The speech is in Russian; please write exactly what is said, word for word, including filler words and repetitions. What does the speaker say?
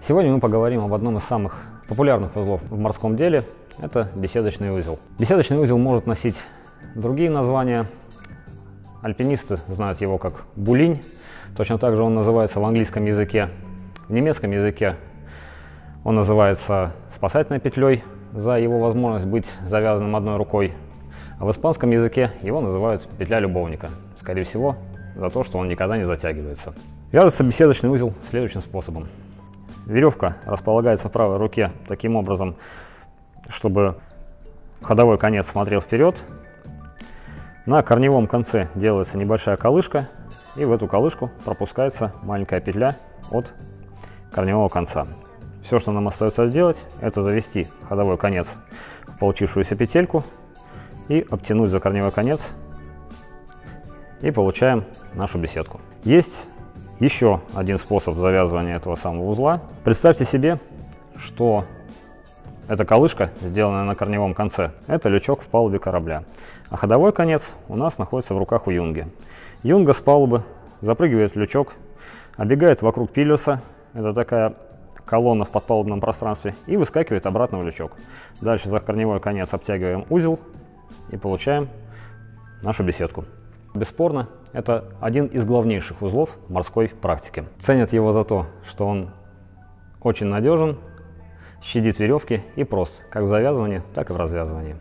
Сегодня мы поговорим об одном из самых популярных узлов в морском деле – это беседочный узел. Беседочный узел может носить другие названия. Альпинисты знают его как булинь, точно так же он называется в английском языке. В немецком языке он называется спасательной петлей за его возможность быть завязанным одной рукой, а в испанском языке его называют петля любовника, скорее всего, за то, что он никогда не затягивается. Вяжется беседочный узел следующим способом. Веревка располагается в правой руке таким образом, чтобы ходовой конец смотрел вперед. На корневом конце делается небольшая колышка, и в эту колышку пропускается маленькая петля от корневого конца. Все, что нам остается сделать, это завести ходовой конец в получившуюся петельку и обтянуть за корневой конец, и получаем нашу беседку. Есть еще один способ завязывания этого самого узла. Представьте себе, что эта колышка, сделанная на корневом конце, это лючок в палубе корабля, а ходовой конец у нас находится в руках у юнги. Юнга с палубы запрыгивает в лючок, оббегает вокруг пилюса, это такая колонна в подпалубном пространстве, и выскакивает обратно в лючок. Дальше за корневой конец обтягиваем узел и получаем нашу беседку. Бесспорно, это один из главнейших узлов морской практики. Ценят его за то, что он очень надежен, щадит веревки и прост, как в завязывании, так и в развязывании.